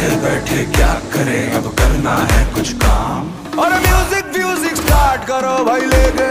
बैठे बैठे क्या करे, अब करना है कुछ काम। और म्यूजिक स्टार्ट करो भाई, ले